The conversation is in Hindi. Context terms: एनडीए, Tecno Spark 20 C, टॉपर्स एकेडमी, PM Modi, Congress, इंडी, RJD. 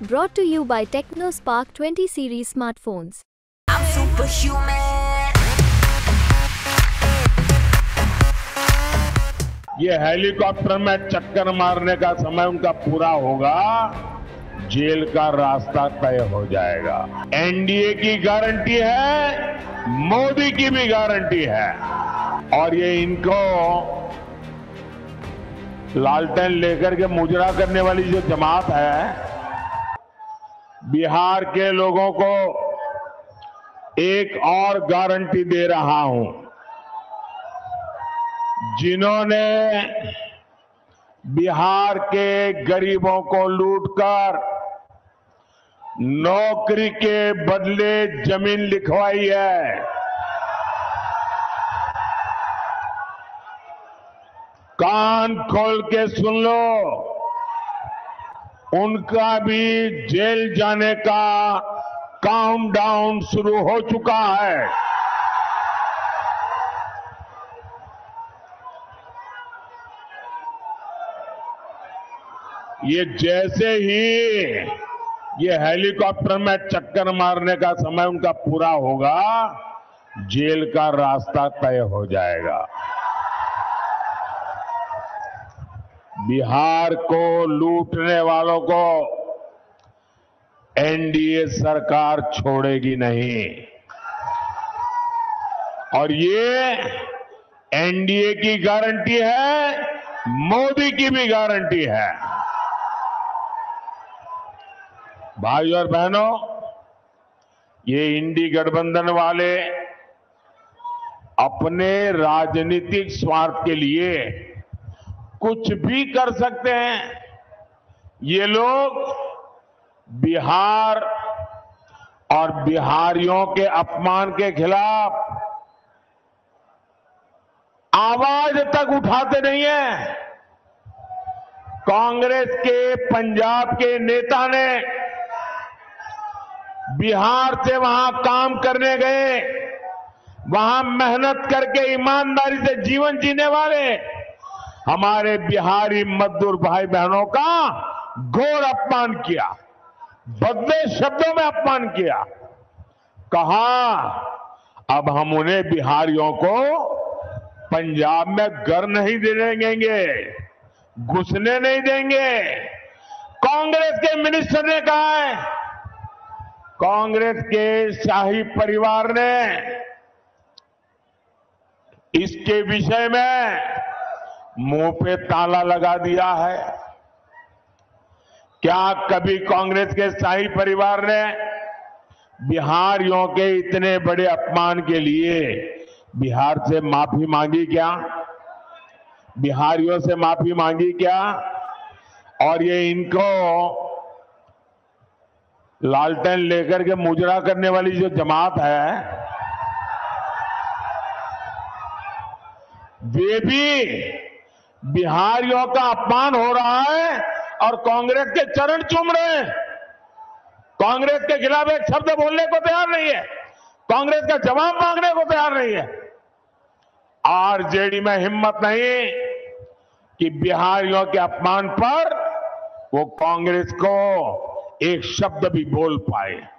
brought to you by Tecno Spark 20 series smartphones. I'm superhuman. ये हेलीकॉप्टर में चक्कर मारने का समय उनका पूरा होगा, जेल का रास्ता तय हो जाएगा। एनडीए की गारंटी है, मोदी की भी गारंटी है, और ये इनको लालटेन लेकर के मुजरा करने वाली जो जमात है, बिहार के लोगों को एक और गारंटी दे रहा हूं। जिन्होंने बिहार के गरीबों को लूटकर नौकरी के बदले जमीन लिखवाई है, कान खोल के सुन लो, उनका भी जेल जाने का काउंटडाउन शुरू हो चुका है। ये जैसे ही ये हेलीकॉप्टर में चक्कर मारने का समय उनका पूरा होगा, जेल का रास्ता तय हो जाएगा। बिहार को लूटने वालों को एनडीए सरकार छोड़ेगी नहीं, और ये एनडीए की गारंटी है, मोदी की भी गारंटी है। भाई और बहनों, ये इंडी गठबंधन वाले अपने राजनीतिक स्वार्थ के लिए कुछ भी कर सकते हैं। ये लोग बिहार और बिहारियों के अपमान के खिलाफ आवाज तक उठाते नहीं है। कांग्रेस के पंजाब के नेता ने बिहार से वहां काम करने गए, वहां मेहनत करके ईमानदारी से जीवन जीने वाले हमारे बिहारी मजदूर भाई बहनों का घोर अपमान किया, बदले शब्दों में अपमान किया। कहा अब हम उन्हें बिहारियों को पंजाब में घर नहीं देंगे, घुसने नहीं देंगे। कांग्रेस के मिनिस्टर ने कहा है, कांग्रेस के शाही परिवार ने इसके विषय में मुंह पे ताला लगा दिया है। क्या कभी कांग्रेस के शाही परिवार ने बिहारियों के इतने बड़े अपमान के लिए बिहार से माफी मांगी क्या? बिहारियों से माफी मांगी क्या? और ये इनको लालटेन लेकर के मुजरा करने वाली जो जमात है, वे भी बिहारियों का अपमान हो रहा है और कांग्रेस के चरण चूम रहे हैं। कांग्रेस के खिलाफ एक शब्द बोलने को तैयार नहीं है, कांग्रेस का जवाब मांगने को तैयार नहीं है। आरजेडी में हिम्मत नहीं कि बिहारियों के अपमान पर वो कांग्रेस को एक शब्द भी बोल पाए।